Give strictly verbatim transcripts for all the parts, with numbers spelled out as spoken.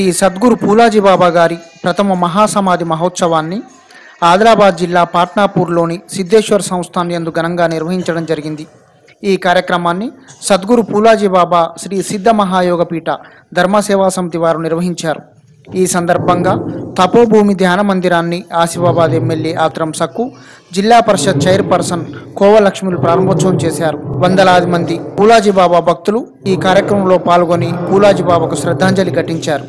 శ్రీ సద్గురు పూలాజీ బాబా గారి ప్రథమ మహాసమాధి మహోత్సవాన్ని ఆదిలాబాద్ జిల్లా పాట్నాపూర్లోని సిద్ధేశ్వర సంస్థానం యందు ఘనంగా నిర్వహించడం జరిగింది। ఈ కార్యక్రమాన్ని సద్గురు పూలాజీ బాబా శ్రీ సిద్ధ మహాయోగపీఠ ధర్మసేవా సమితి వారు నిర్వహించారు। ఈ సందర్భంగా తపోభూమి ధ్యాన మందిరాన్ని ఆసిఫాబాద్ ఎమ్మెల్యే ఆత్రం సక్కు, జిల్లా పరిషత్ చైర్పర్సన్ కోవలక్ష్మిలు ప్రారంభోత్సవం చేశారు। వందలాది మంది పూలాజీ బాబా భక్తులు ఈ కార్యక్రమంలో పాల్గొని పూలాజీ బాబాకు శ్రద్ధాంజలి ఘటించారు।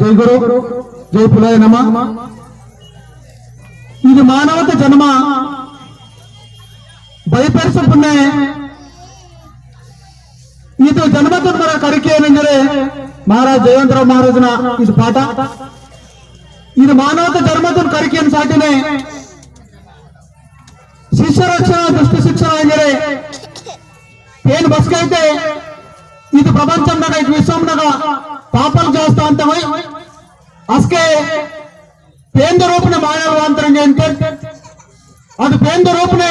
जय गुरु जय पुलाजी नमः। इध मानवता जन्म भयपरस इतो जन्म तुम्हारा करके महाराज जयवंतराव महाराज ना इस पाठ इध मानवता जन्म तुम करके साटिने शिष्य रक्षण दुष्ट शिक्षण ऐन बस इध प्रपंच विश्व पापल जास्त अंत अस्के पेंद रूप ने मायावांतर अब पेंद रूप ने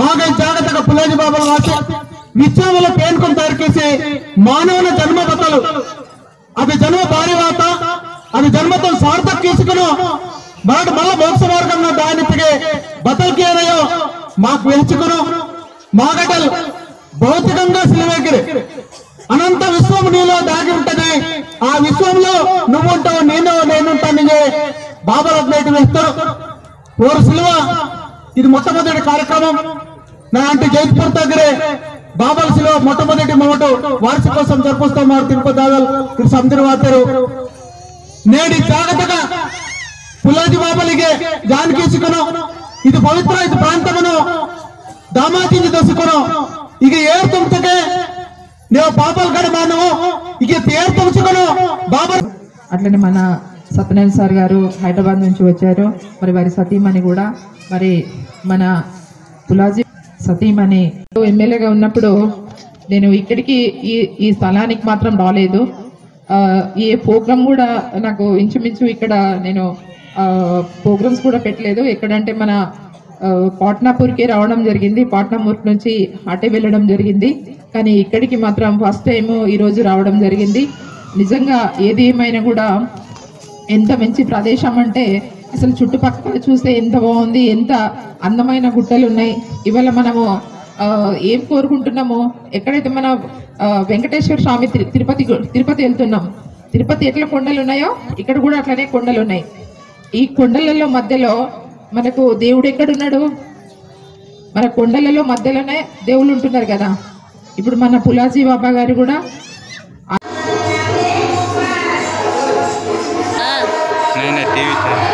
माग जाग्रत पुलाजी बाबा विश्व पेन को तैयार मानव जन्म बतल अभी जन्म भारी वात अभी जन्म तो सार्थक किसको मर मल मोक्ष मार्ग में दाने बतल के वेचुकनो मागटल भौतिक सिलवेकि अनंत विश्व नीलो दागी उंटदि आ विश्वंलो नुव्वु उंटावु नेनु नेनु उंटानिगे बाबा रत्नेटि वेस्तारु ओर सिल्वा इदि मोट्टमोदटि कार्यक्रमं ना अंटे जयपुर दग्गरे बाबा सिल्वा मोट्टमोदटि मोटो वार्षिकोत्सవం जरुपुस्तुन्नारु तिरुपति दादल इदि संदर्भातरु नेडि जागतगा पुलाजी बाबालिगे जानकीसुकोनु इदि पवित्र इदि प्रांतमुनु दामाचिंचि दसुकोनु इक एर्तुंतके पापल अट्लने मन सत्यनारायण सार गारू हैदराबाद नुंची वच्चारू मरि वारी सतीमणि कूडा मरि मन पुलाजी सतीमणि एम्मेल्ये गा उन्नप्पुडु नेनु इक्कडिकी ई ई स्थलानिकी मात्रं रालेदु ई प्रोग्राम कूडा नाकु इंचुमिंचु इक्कड नेनु प्रोग्राम्स कूडा पेट्टलेदु एक्कడంటే मन पाटनापूर की रावडं जरिगिंदी पाटनापूर नुंची अटे वेल्लडं जरिगिंदी కానీ ఇక్కడికి మాత్రం ఫస్ట్ టైం ఈ రోజు రావడం జరిగింది। నిజంగా ఏది ఏమైనా కూడా ఎంత మంచి ప్రదేశం అంటే అసలు చుట్టుపక్కల చూస్తే ఎంత బాగుంది, ఎంత అందమైన గుట్టలు ఉన్నాయి. ఇవాళ మనము ఏం కోరుకుంటున్నామో, ఎక్కడైతే మన వెంకటేశ్వర స్వామి తిరుపతి తిరుపతి వెళ్తున్నాం, తిరుపతి ఎట్లా కొండలు ఉన్నాయో ఇక్కడ కూడా అట్లనే కొండలు ఉన్నాయి. ఈ కొండలలో మధ్యలో మనకు దేవుడు ఎక్కడున్నాడు? మన కొండలలో మధ్యలోనే దేవుళ్ళు ఉంటున్నారు కదా. ఇప్పుడు మన పులాజీ బాబా గారు కూడా టీవీ